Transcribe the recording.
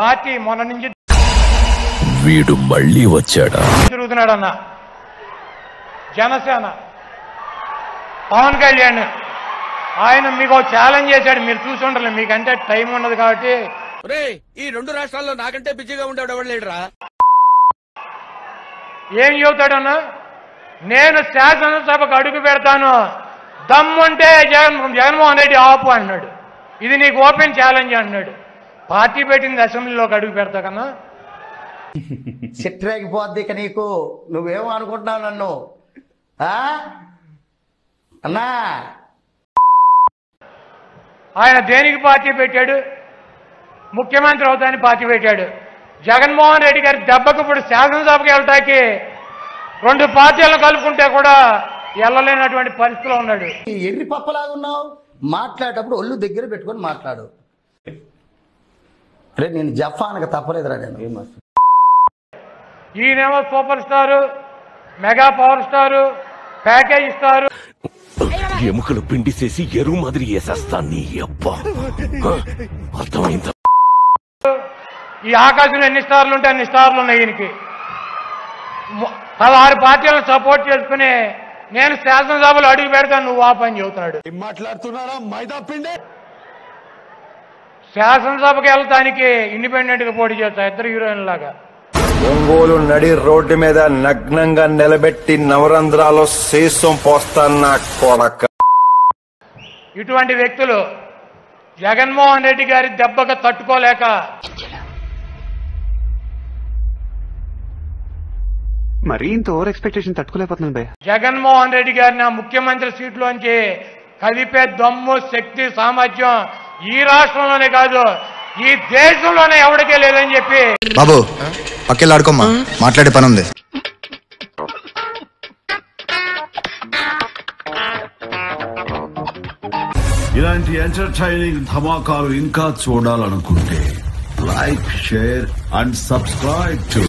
Party మొన్న నుంచి వీడు మళ్ళీ వచ్చాడా తిరుగుతున్నాడన్న జనసేన పవన్ కళ్యాణ్ ఆయన మీకు ఛాలెంజ్ చేశాడు, మీరు చూసి ఉండలే, మీకంటే టైం ఉండదు కాబట్టి. ఈ రెండు రాష్ట్రాల్లో నాకంటే బిజీగా ఉండేవాడు ఎవరు లేడరా? ఏం చెబుతాడన్నా, నేను శాసనసభకు అడుగు పెడతాను, దమ్ముంటే జగన్మోహన్ రెడ్డి ఆపు అన్నాడు. ఇది నీకు ఓపెన్ ఛాలెంజ్ అన్నాడు. పార్టీ పెట్టింది అసెంబ్లీలోకి అడుగు పెడతా కన్నా చిట్రేగిపోద్ది. ఇక నీకు నువ్వేమనుకుంటున్నావు నన్ను అన్నా? ఆయన దేనికి పార్టీ పెట్టాడు? ముఖ్యమంత్రి అవుతాని పార్టీ పెట్టాడు. జగన్మోహన్ రెడ్డి గారి దెబ్బకు ఇప్పుడు శాసనసభకి వెళ్తాకి రెండు పార్టీలను కలుపుకుంటే కూడా వెళ్ళలేనటువంటి పరిస్థితిలో ఉన్నాడు. ఎన్ని పప్పలాగా ఉన్నావు, మాట్లాడేటప్పుడు ఒళ్ళు దగ్గర పెట్టుకొని మాట్లాడు. నేను జపాన్కి తప్పలేదురా. నేను ఈయనేమో super star, mega power star, package star. ఎముకలు పిండి చేసి ఎరువు మాదిరి వేసేస్తాన్ని అర్థమైంది. ఈ ఆకాశంలో ఎన్ని స్టార్లు ఉంటాయి, అన్ని స్టార్లు ఉన్నాయి ఈయనకి. 16 పార్టీలను సపోర్ట్ చేసుకుని నేను శాసనసభలో అడుగు పెడతాను, నువ్వు ఆ పని చెబుతున్నాడు. మాట్లాడుతున్నారా మైదా పిండి? శాసనసభకి వెళ్తానికి ఇండిపెండెంట్ గా పోటీ చేస్తా ఇద్దరు హీరోయిన్ లాగా. ఒంగోలు నడి రోడ్డు మీద నగ్నంగా నిలబెట్టి నవరంధ్రాలో శేషం పోస్తాన్న కొడక. ఇటువంటి వ్యక్తులు జగన్మోహన్ రెడ్డి గారి దెబ్బగా తట్టుకోలేక మరి ఇంత ఓవర్ ఎక్స్పెక్టేషన్ తట్టుకోలేకపోతున్నాను బే. జగన్మోహన్ రెడ్డి గారిని ముఖ్యమంత్రి సీట్లోంచి కదిపే దమ్ము, శక్తి, సామర్థ్యం ఈ రాష్ట్రంలోనే కాదు ఈ దేశంలోనే ఎవరికే లేదని చెప్పి. బాబు పక్కెళ్ళాడుకోమ్మా, మాట్లాడే పని ఉంది. ఇలాంటి ఎంటర్టైనింగ్ ధమాకాలు ఇంకా చూడాలనుకుంటే లైక్, షేర్ అండ్ సబ్స్క్రైబ్.